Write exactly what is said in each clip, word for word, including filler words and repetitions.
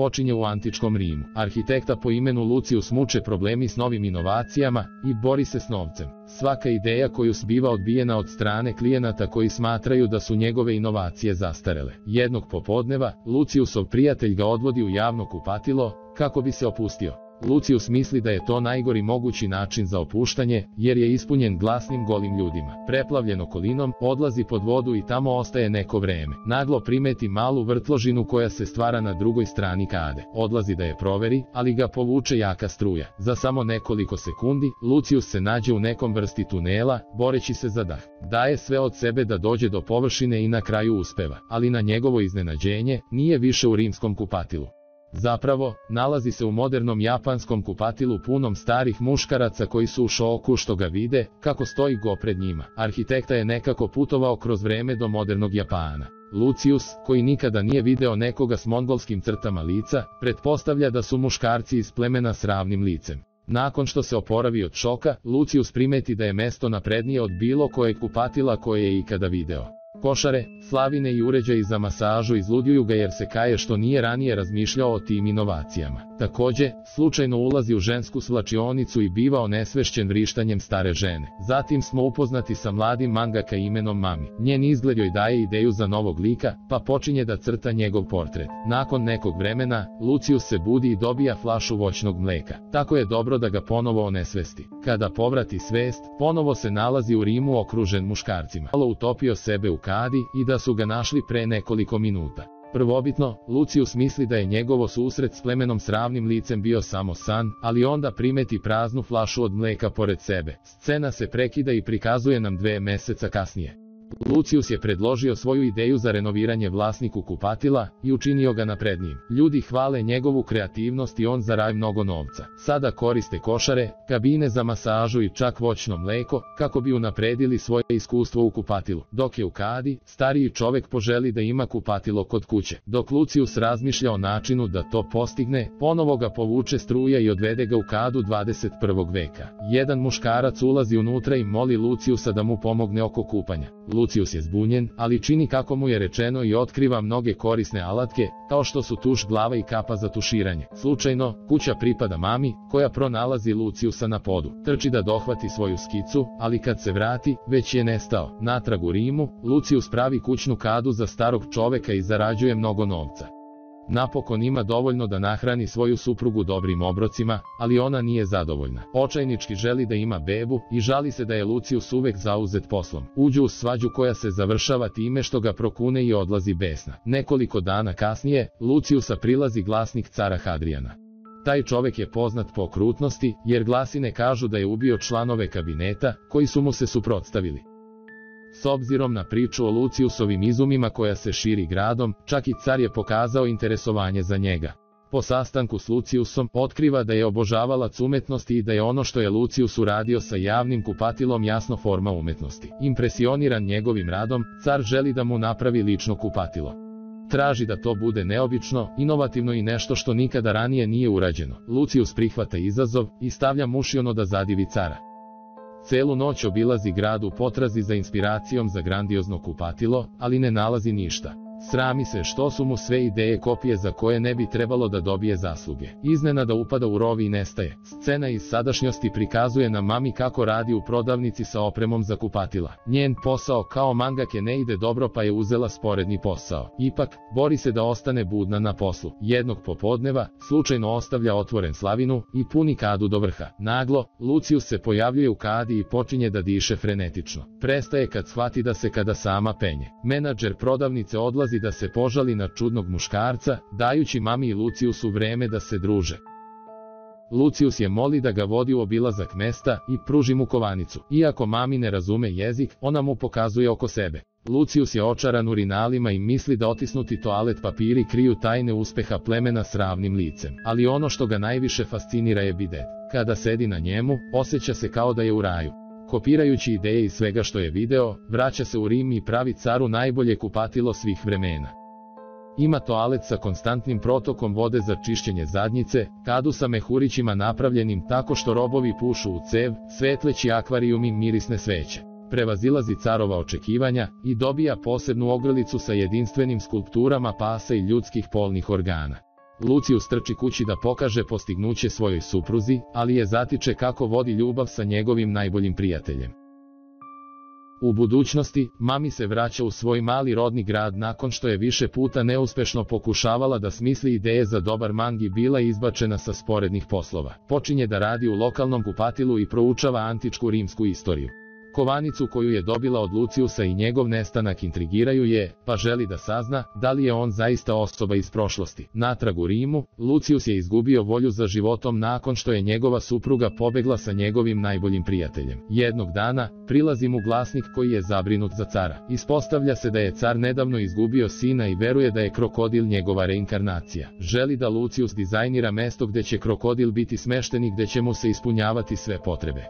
počinje u antičkom Rimu. Arhitekta po imenu Lucius muče problemi s novim inovacijama i bori se s novcem. Svaka ideja koju biva odbijena od strane klijenata koji smatraju da su njegove inovacije zastarele. Jednog popodneva, Luciusov prijatelj ga odvodi u javno kupatilo kako bi se opustio. Lucius misli da je to najgori mogući način za opuštanje, jer je ispunjen glasnim golim ljudima. Preplavljen okolinom, odlazi pod vodu i tamo ostaje neko vreme. Naglo primeti malu vrtložinu koja se stvara na drugoj strani kade. Odlazi da je proveri, ali ga povuče jaka struja. Za samo nekoliko sekundi, Lucius se nađe u nekom vrsti tunela, boreći se za dah. Daje sve od sebe da dođe do površine i na kraju uspeva, ali na njegovo iznenađenje, nije više u rimskom kupatilu. Zapravo, nalazi se u modernom japanskom kupatilu punom starih muškaraca koji su u šoku što ga vide, kako stoji go pred njima. Arhitekta je nekako putovao kroz vreme do modernog Japana. Lucius, koji nikada nije video nekoga s mongolskim crtama lica, pretpostavlja da su muškarci iz plemena s ravnim licem. Nakon što se oporavi od šoka, Lucius primeti da je mesto naprednije od bilo kojeg kupatila koje je ikada video. Košare, slavine i uređaji za masažu izluđuju ga jer se kaje što nije ranije razmišljao o tim inovacijama. Takođe, slučajno ulazi u žensku svlačionicu i biva onesvešćen vrištanjem stare žene. Zatim smo upoznati sa mladim mangaka imenom Mami. Njen izgled joj daje ideju za novog lika, pa počinje da crta njegov portret. Nakon nekog vremena, Lucius se budi i dobija flašu voćnog mleka. Tako je dobro da ga ponovo onesvesti. Kada povrati svest, ponovo se nalazi u Rimu okružen muškarcima. Malo utopio sebe u kadi i da su ga našli pre nekoliko minuta. Prvobitno, Lucius misli da je njegovo susret s plemenom s ravnim licem bio samo san, ali onda primeti praznu flašu od mleka pored sebe. Scena se prekida i prikazuje nam dve meseca kasnije. Lucius je predložio svoju ideju za renoviranje vlasniku kupatila i učinio ga naprednijim. Ljudi hvale njegovu kreativnost i on zarađuje mnogo novca. Sada koriste košare, kabine za masažu i čak voćno mleko kako bi unapredili svoje iskustvo u kupatilu. Dok je u kadi, stariji čovek poželi da ima kupatilo kod kuće. Dok Lucius razmišlja o načinu da to postigne, ponovo ga povuče struja i odvede ga u kadu dvadeset prvog veka. Jedan muškarac ulazi unutra i moli Luciusa da mu pomogne oko kupanja. Lucius je zbunjen, ali čini kako mu je rečeno i otkriva mnoge korisne alatke, kao što su tuš glava i kapa za tuširanje. Slučajno, kuća pripada Mami, koja pronalazi Luciusa na podu. Trči da dohvati svoju skicu, ali kad se vrati, već je nestao. Natrag u Rimu, Lucius pravi kućnu kadu za starog čoveka i zarađuje mnogo novca. Napokon ima dovoljno da nahrani svoju suprugu dobrim obrocima, ali ona nije zadovoljna. Očajnički želi da ima bebu i žali se da je Lucius uvek zauzet poslom. Uđu u svađu koja se završava time što ga prokune i odlazi besna. Nekoliko dana kasnije, Luciusa prilazi glasnik cara Hadrijana. Taj čovek je poznat po okrutnosti, jer glasine kažu da je ubio članove kabineta, koji su mu se suprotstavili. S obzirom na priču o Luciusovim izumima koja se širi gradom, čak i car je pokazao interesovanje za njega. Po sastanku s Luciusom, otkriva da je obožavalac umetnosti i da je ono što je Lucius uradio sa javnim kupatilom jasno forma umetnosti. Impresioniran njegovim radom, car želi da mu napravi lično kupatilo. Traži da to bude neobično, inovativno i nešto što nikada ranije nije urađeno. Lucius prihvata izazov i stavlja mušiono da zadivi cara. Celu noć obilazi grad u potrazi za inspiracijom za grandiozno kupatilo, ali ne nalazi ništa. Srami se što su mu sve ideje kopije za koje ne bi trebalo da dobije zasluge. Iznenada upada u rov i nestaje. Scena iz sadašnjosti prikazuje nam Mami kako radi u prodavnici sa opremom za kupatila. Njen posao kao mangake ne ide dobro pa je uzela sporedni posao. Ipak, bori se da ostane budna na poslu. Jednog popodneva, slučajno ostavlja otvoren slavinu i puni kadu do vrha. Naglo, Lucius se pojavljuje u kadi i počinje da diše frenetično. Prestaje kad shvati da se kada sama penje. Menadžer prodavnice odlazi i da se požali na čudnog muškarca, dajući Mami i Luciusu vreme da se druže. Lucius je moli da ga vodi u obilazak mesta i pruži mu kovanicu. Iako Mami ne razume jezik, ona mu pokazuje oko sebe. Lucius je očaran urinalima i misli da otisnuti toalet papiri kriju tajne uspeha plemena s ravnim licem. Ali ono što ga najviše fascinira je bidet. Kada sedi na njemu, osjeća se kao da je u raju. Kopirajući ideje i svega što je video, vraća se u Rim i pravi caru najbolje kupatilo svih vremena. Ima toalet sa konstantnim protokom vode za čišćenje zadnjice, kadu sa mehurićima napravljenim tako što robovi pušu u cev, svetleći akvarijum i mirisne sveće. Prevazilazi carova očekivanja i dobija posebnu ogrlicu sa jedinstvenim skulpturama pasa i ljudskih polnih organa. Lucius trči kući da pokaže postignuće svojoj supruzi, ali je zatiče kako vodi ljubav sa njegovim najboljim prijateljem. U budućnosti, mami se vraća u svoj mali rodni grad nakon što je više puta neuspešno pokušavala da smisli ideje za dobar mangi, bila izbačena sa sporednih poslova. Počinje da radi u lokalnom kupatilu i proučava antičku rimsku istoriju. Kovanicu koju je dobila od Luciusa i njegov nestanak intrigiraju je, pa želi da sazna da li je on zaista osoba iz prošlosti. Natrag u Rimu, Lucius je izgubio volju za životom nakon što je njegova supruga pobegla sa njegovim najboljim prijateljem. Jednog dana, prilazi mu glasnik koji je zabrinut za cara. Ispostavlja se da je car nedavno izgubio sina i veruje da je krokodil njegova reinkarnacija. Želi da Lucius dizajnira mesto gdje će krokodil biti smešten i gdje će mu se ispunjavati sve potrebe.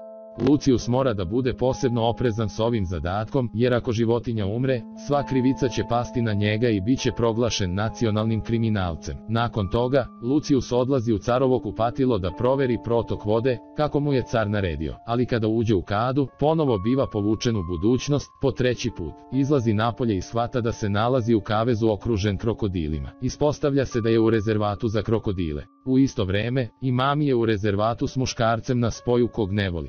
Lucius mora da bude posebno oprezan s ovim zadatkom, jer ako životinja umre, sva krivica će pasti na njega i bit će proglašen nacionalnim kriminalcem. Nakon toga, Lucius odlazi u carovo kupatilo da proveri protok vode, kako mu je car naredio. Ali kada uđe u kadu, ponovo biva povučen u budućnost, po treći put. Izlazi napolje i shvata da se nalazi u kavezu okružen krokodilima. Ispostavlja se da je u rezervatu za krokodile. U isto vreme, i mami je u rezervatu s muškarcem na spoju kog ne voli.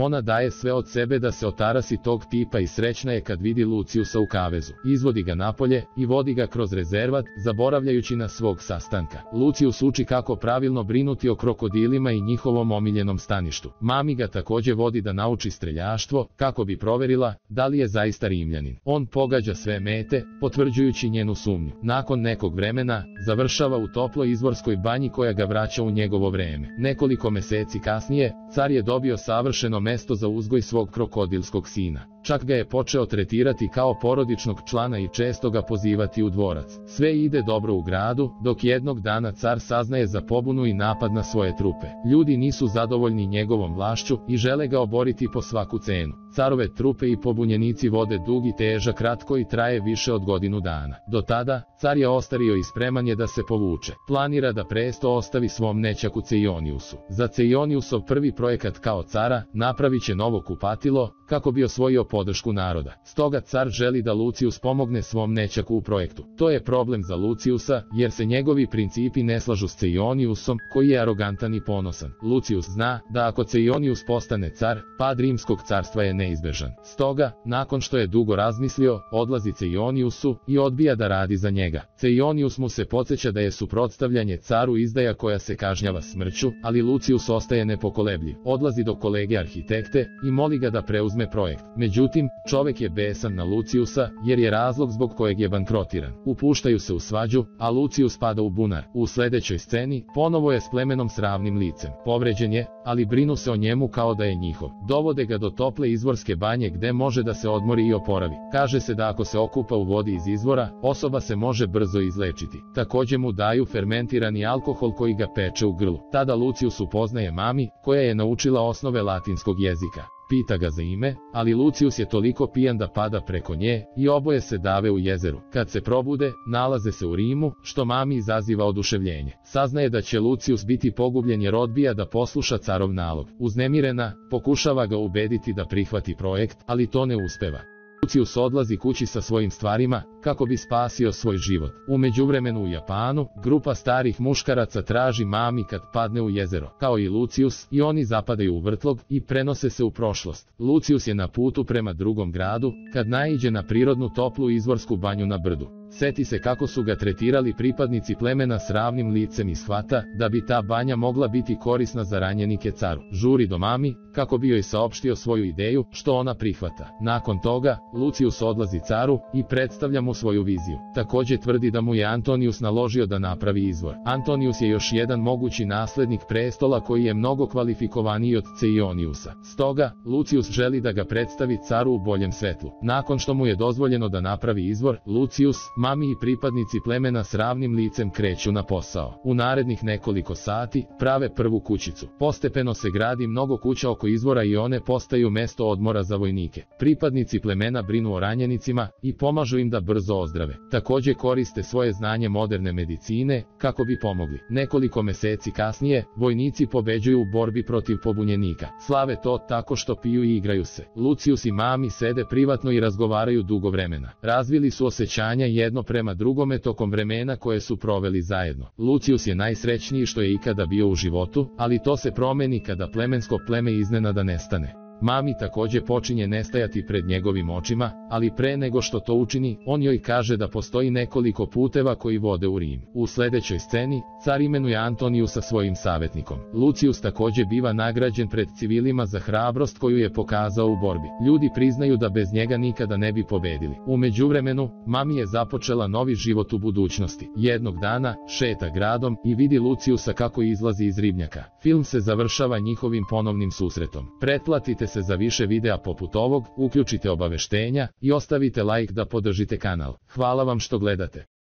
Ona daje sve od sebe da se otarasi tog tipa i srećna je kad vidi Luciusa u kavezu. Izvodi ga napolje i vodi ga kroz rezervat, zaboravljajući na svog sastanka. Lucius uči kako pravilno brinuti o krokodilima i njihovom omiljenom staništu. Mami ga također vodi da nauči streljaštvo, kako bi proverila da li je zaista Rimljanin. On pogađa sve mete, potvrđujući njenu sumnju. Nakon nekog vremena, završava u toploj izvorskoj banji koja ga vraća u njegovo vreme. Nekoliko meseci kasnije, car je dobio savršeno mesto za uzgoj svog krokodilskog sina. Čak ga je počeo tretirati kao porodičnog člana i često ga pozivati u dvorac. Sve ide dobro u gradu, dok jednog dana car saznaje za pobunu i napad na svoje trupe. Ljudi nisu zadovoljni njegovom vlašću i žele ga oboriti po svaku cenu. Carove trupe i pobunjenici vode dug i težak rat koji traje više od godinu dana. Do tada, car je ostario i spreman je da se povuče. Planira da presto ostavi svom nećaku Ceioniusu. Za Ceioniusov prvi projekat kao cara, napravit će novo kupatilo, kako bi osvojio podršku naroda. Stoga car želi da Lucius pomogne svom nećaku u projektu. To je problem za Luciusa, jer se njegovi principi ne slažu s Ceioniusom, koji je arogantan i ponosan. Lucius zna da ako Ceionius postane car, pad rimskog carstva je neizbežan. Stoga, nakon što je dugo razmislio, odlazi Ceioniusu i odbija da radi za njega. Ceionius mu se podsjeća da je suprotstavljanje caru izdaja koja se kažnjava smrću, ali Lucius ostaje nepokolebljiv. Odlazi do kolege arhitekte i moli ga da preuzme projekt. Međutim, čovek je besan na Luciusa, jer je razlog zbog kojeg je bankrotiran. Upuštaju se u svađu, a Lucius pada u bunar. U sljedećoj sceni, ponovo je s plemenom s ravnim licem. Povređen je, ali brinu se o njemu kao da je njihov. Dovode ga do tople izvorske banje gde može da se odmori i oporavi. Kaže se da ako se okupa u vodi iz izvora, osoba se može brzo izlečiti. Također mu daju fermentirani alkohol koji ga peče u grlu. Tada Lucius upoznaje mami, koja je naučila osnove latinskog jezika. Pita ga za ime, ali Lucius je toliko pijan da pada preko nje i oboje se dave u jezeru. Kad se probude, nalaze se u Rimu, što mami izaziva oduševljenje. Saznaje da će Lucius biti pogubljen jer odbija da posluša carov nalog. Uznemirena, pokušava ga ubediti da prihvati projekt, ali to ne uspeva. Lucius odlazi kući sa svojim stvarima, kako bi spasio svoj život. U međuvremenu u Japanu, grupa starih muškaraca traži mami kad padne u jezero. Kao i Lucius, i oni zapadaju u vrtlog i prenose se u prošlost. Lucius je na putu prema drugom gradu, kad naiđe na prirodnu toplu izvorsku banju na brdu. Seti se kako su ga tretirali pripadnici plemena s ravnim licem i shvata da bi ta banja mogla biti korisna za ranjenike caru. Žuri do mami, kako bi joj saopštio svoju ideju, što ona prihvata. Nakon toga, Lucius odlazi caru i predstavlja mu svoju viziju. Također tvrdi da mu je Antonius naložio da napravi izvor. Antonius je još jedan mogući naslednik prestola koji je mnogo kvalifikovaniji od Ceioniusa. Stoga, Lucius želi da ga predstavi caru u boljem svetlu. Nakon što mu je dozvoljeno da napravi izvor, Lucius, mami i pripadnici plemena s ravnim licem kreću na posao. U narednih nekoliko sati prave prvu kućicu. Postepeno se gradi mnogo kuća oko izvora i one postaju mesto odmora za vojnike. Pripadnici plemena brinu o ranjenicima i pomažu im da brzo ozdrave. Također koriste svoje znanje moderne medicine kako bi pomogli. Nekoliko meseci kasnije, vojnici pobeđuju u borbi protiv pobunjenika. Slave to tako što piju i igraju se. Lucius i mami sede privatno i razgovaraju dugo vremena. Razvili su osjećanja jednog jedno prema drugome tokom vremena koje su proveli zajedno. Lucius je najsrećniji što je ikada bio u životu, ali to se promeni kada plemensko pleme iznenada nestane. Mami također počinje nestajati pred njegovim očima, ali pre nego što to učini, on joj kaže da postoji nekoliko puteva koji vode u Rim. U sljedećoj sceni, car imenuje Antoniju sa svojim savjetnikom. Lucius također biva nagrađen pred civilima za hrabrost koju je pokazao u borbi. Ljudi priznaju da bez njega nikada ne bi pobedili. U međuvremenu, Mami je započela novi život u budućnosti. Jednog dana, šeta gradom i vidi Luciusa kako izlazi iz ribnjaka. Film se završava njihovim ponovnim susretom. Pretplatite se za više videa poput ovog, uključite obaveštenja i ostavite like da podržite kanal. Hvala vam što gledate.